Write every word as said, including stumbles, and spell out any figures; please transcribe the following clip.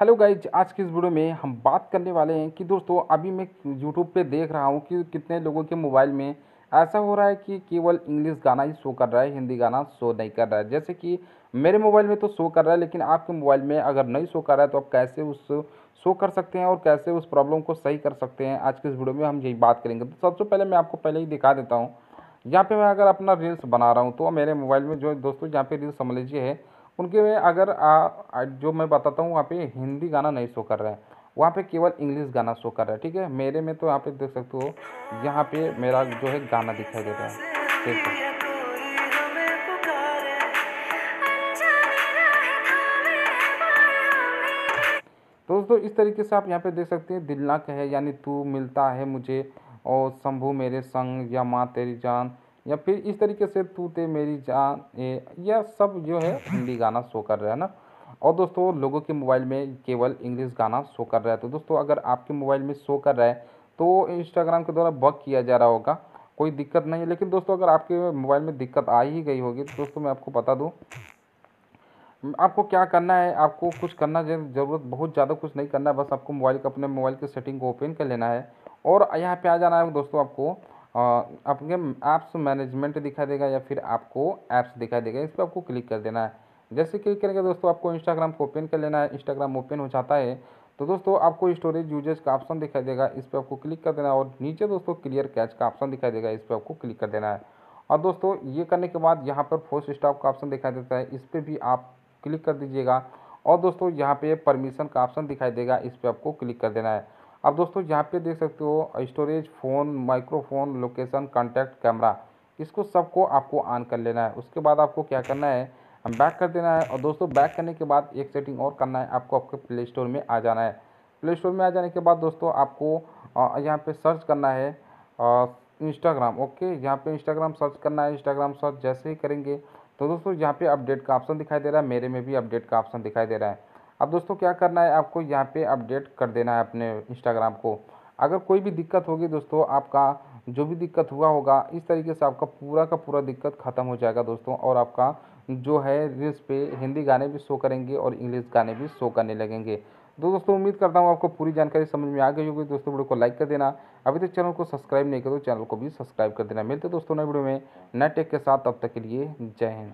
Hello guys, आज की इस वीडियो में हम बात करने वाले हैं कि दोस्तों अभी मैं यूट्यूब पे देख रहा हूँ कि कितने लोगों के मोबाइल में ऐसा हो रहा है कि केवल इंग्लिश गाना ही शो कर रहा है, हिंदी गाना शो नहीं कर रहा है। जैसे कि मेरे मोबाइल में तो शो कर रहा है, लेकिन आपके मोबाइल में अगर नहीं शो कर रहा है तो आप कैसे उस शो कर सकते हैं और कैसे उस प्रॉब्लम को सही कर सकते हैं, आज की इस वीडियो में हम यही बात करेंगे। तो सबसे पहले मैं आपको पहले ही दिखा देता हूँ, यहाँ पर मैं अगर अपना रील्स बना रहा हूँ तो मेरे मोबाइल में जो दोस्तों यहाँ पर रील्स समझ लीजिए है, उनके में अगर आ, जो मैं बताता हूँ वहाँ पे हिंदी गाना नहीं शो कर रहा है, वहाँ पे केवल इंग्लिश गाना शो कर रहा है। ठीक है, मेरे में तो यहाँ पे देख सकते हो, यहाँ पे मेरा जो है गाना दिखाई देता है। ठीक है, तो दोस्तों इस तरीके से आप यहाँ पे देख सकते हैं, दिल ना कहे यानी तू मिलता है मुझे, और शंभू मेरे संग, या माँ तेरी जान, या फिर इस तरीके से तू ते मेरी जान, यह सब जो है हिंदी गाना शो कर रहा है ना। और दोस्तों लोगों के मोबाइल में केवल इंग्लिश गाना शो कर रहा है। तो दोस्तों अगर आपके मोबाइल में शो कर रहा है तो इंस्टाग्राम के द्वारा बग किया जा रहा होगा, कोई दिक्कत नहीं है। लेकिन दोस्तों अगर आपके मोबाइल में दिक्कत आ ही गई होगी तो दोस्तों मैं आपको बता दूँ आपको क्या करना है। आपको कुछ करना ज़रूरत बहुत ज़्यादा कुछ नहीं करना है, बस आपको मोबाइल का अपने मोबाइल की सेटिंग को ओपन कर लेना है और यहाँ पर आ जाना है। दोस्तों आपको आपके ऐप्स मैनेजमेंट दिखाई देगा या फिर आपको ऐप्स दिखाई देगा, इस पर आपको क्लिक कर देना है। जैसे क्लिक करेंगे दोस्तों आपको इंस्टाग्राम को ओपन कर लेना है। इंस्टाग्राम ओपन हो जाता है तो दोस्तों आपको स्टोरेज यूजेज का ऑप्शन दिखाई देगा, इस पर आपको क्लिक कर देना है। और नीचे दोस्तों क्लियर कैश का ऑप्शन दिखाई देगा, इस पर आपको क्लिक कर देना है। और दोस्तों ये करने के बाद यहाँ पर फोर्स स्टॉप का ऑप्शन दिखाई देता है, इस पर भी आप क्लिक कर दीजिएगा। और दोस्तों यहाँ पर परमिशन का ऑप्शन दिखाई देगा, इस पर आपको क्लिक कर देना है। अब दोस्तों यहाँ पे देख सकते हो storage, phone, microphone, location, contact, camera, इसको सबको आपको ऑन कर लेना है। उसके बाद आपको क्या करना है, बैक कर देना है। और दोस्तों बैक करने के बाद एक सेटिंग और करना है, आपको आपके प्ले स्टोर में आ जाना है। प्ले स्टोर में आ जाने के बाद दोस्तों आपको यहाँ पे सर्च करना है इंस्टाग्राम। ओके, यहाँ पर इंस्टाग्राम सर्च करना है। इंस्टाग्राम सर्च जैसे ही करेंगे तो दोस्तों यहाँ पर अपडेट का ऑप्शन दिखाई दे रहा है, मेरे में भी अपडेट का ऑप्शन दिखाई दे रहा है। अब दोस्तों क्या करना है, आपको यहाँ पे अपडेट कर देना है अपने इंस्टाग्राम को। अगर कोई भी दिक्कत होगी दोस्तों, आपका जो भी दिक्कत हुआ होगा इस तरीके से आपका पूरा का पूरा दिक्कत ख़त्म हो जाएगा दोस्तों। और आपका जो है रील्स पे हिंदी गाने भी शो करेंगे और इंग्लिश गाने भी शो करने लगेंगे। तो दोस्तों उम्मीद करता हूँ आपको पूरी जानकारी समझ में आ गई होगी। दोस्तों वीडियो को लाइक कर देना, अभी तक चैनल को सब्सक्राइब नहीं करो, चैनल को भी सब्सक्राइब कर देना। मिलते दोस्तों नए वीडियो में नए टेक के साथ, तब तक के लिए जय हिंद।